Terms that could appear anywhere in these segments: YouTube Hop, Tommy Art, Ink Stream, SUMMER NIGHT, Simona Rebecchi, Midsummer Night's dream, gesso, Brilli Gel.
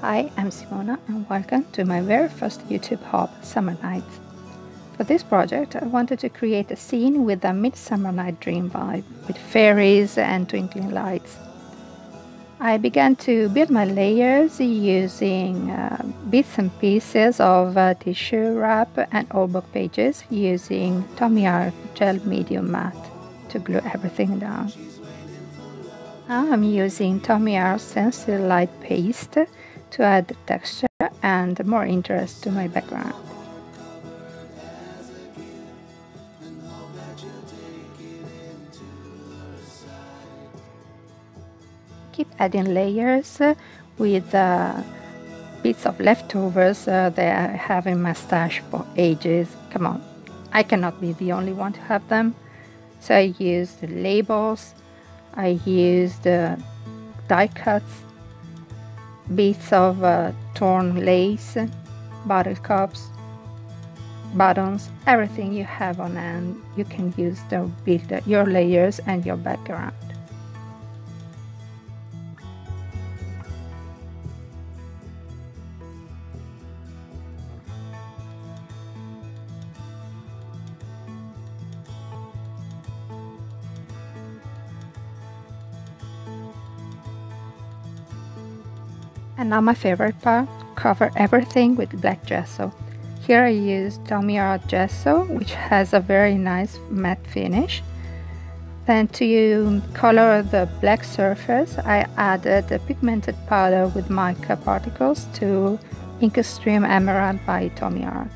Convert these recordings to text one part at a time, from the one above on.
Hi, I'm Simona and welcome to my very first YouTube Hop, Summer Nights. For this project I wanted to create a scene with a Midsummer Night Dream vibe, with fairies and twinkling lights. I began to build my layers using bits and pieces of tissue wrap and old book pages using Tommy Art Gel Medium Matte to glue everything down. Now I'm using Tommy Art Sensory Light Paste to add texture and more interest to my background. Keep adding layers with bits of leftovers that I have in my stash for ages. Come on, I cannot be the only one to have them. So I used the labels, I used the die cuts, bits of torn lace, bottle cups, buttons, everything you have on hand. You can use to build your layers and your background. And now my favorite part, cover everything with black gesso. Here I used Tommy Art gesso, which has a very nice matte finish. Then to color the black surface, I added a pigmented powder with mica particles to Ink Stream Emerald by Tommy Art.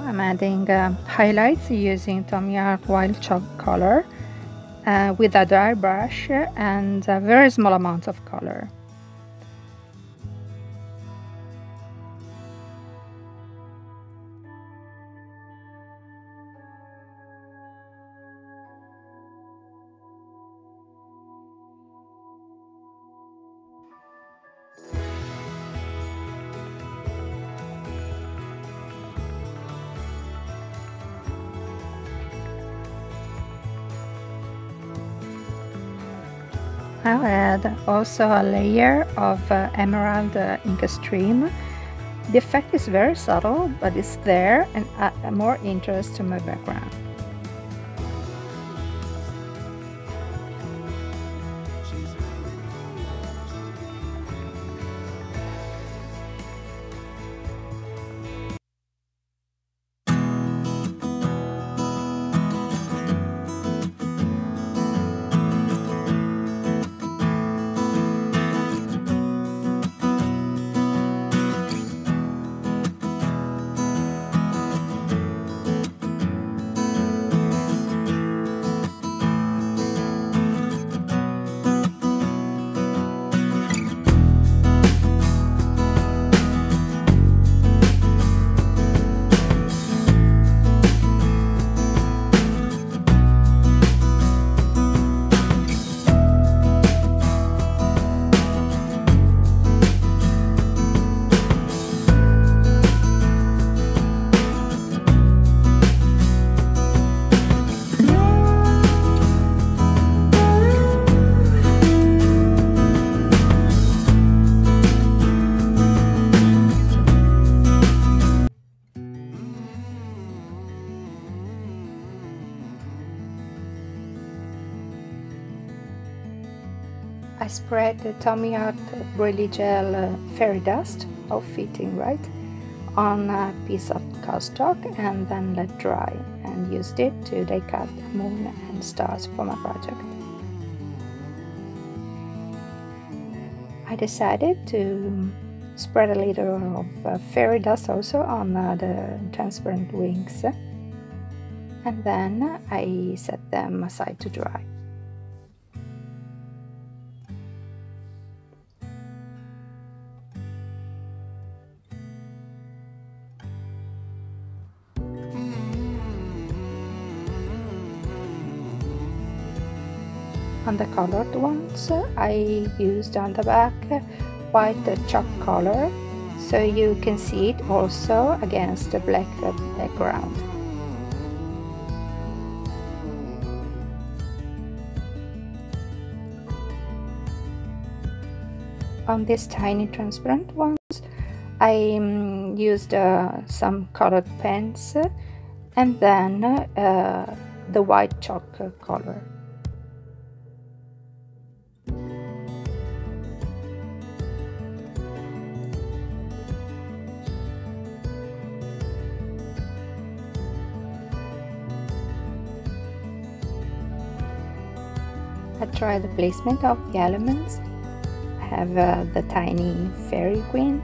I'm adding highlights using Tommy Art Wild Chalk color with a dry brush and a very small amount of color. Now I add also a layer of emerald ink stream. The effect is very subtle, but it's there and adds more interest to my background. I spread the Tommy Art Brilli Gel fairy dust, how fitting, right, on a piece of cardstock and then let dry, and used it to die cut the moon and stars for my project. I decided to spread a little of fairy dust also on the transparent wings and then I set them aside to dry. On the colored ones, I used on the back white chalk color, so you can see it also against the black background. On these tiny transparent ones, I used some colored pens and then the white chalk color. I try the placement of the elements. I have the tiny fairy queen.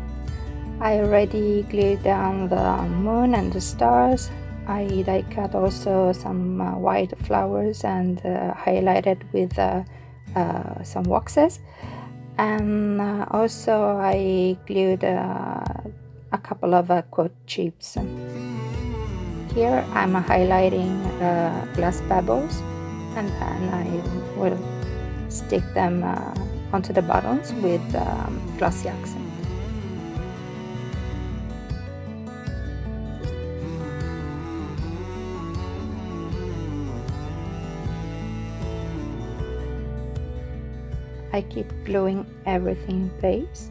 I already glued down the moon and the stars. I die cut also some white flowers and highlighted with some waxes. And also I glued a couple of quote chips. Here I'm highlighting glass pebbles, and then I will stick them onto the buttons with glossy accent. I keep gluing everything in place,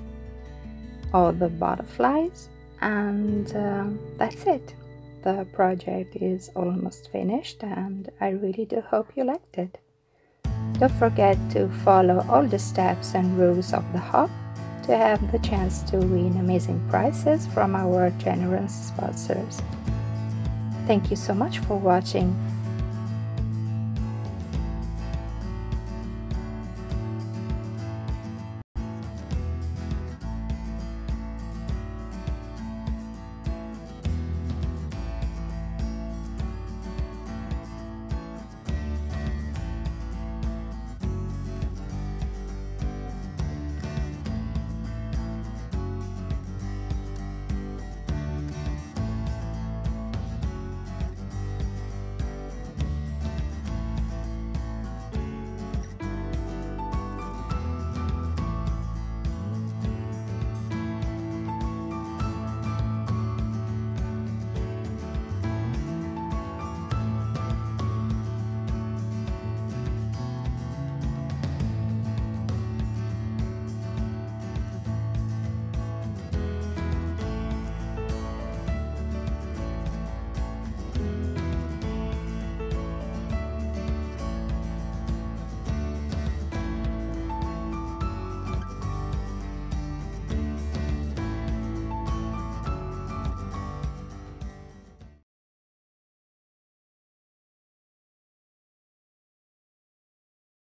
all the butterflies, and that's it. The project is almost finished and I really do hope you liked it. Don't forget to follow all the steps and rules of the hop to have the chance to win amazing prizes from our generous sponsors. Thank you so much for watching.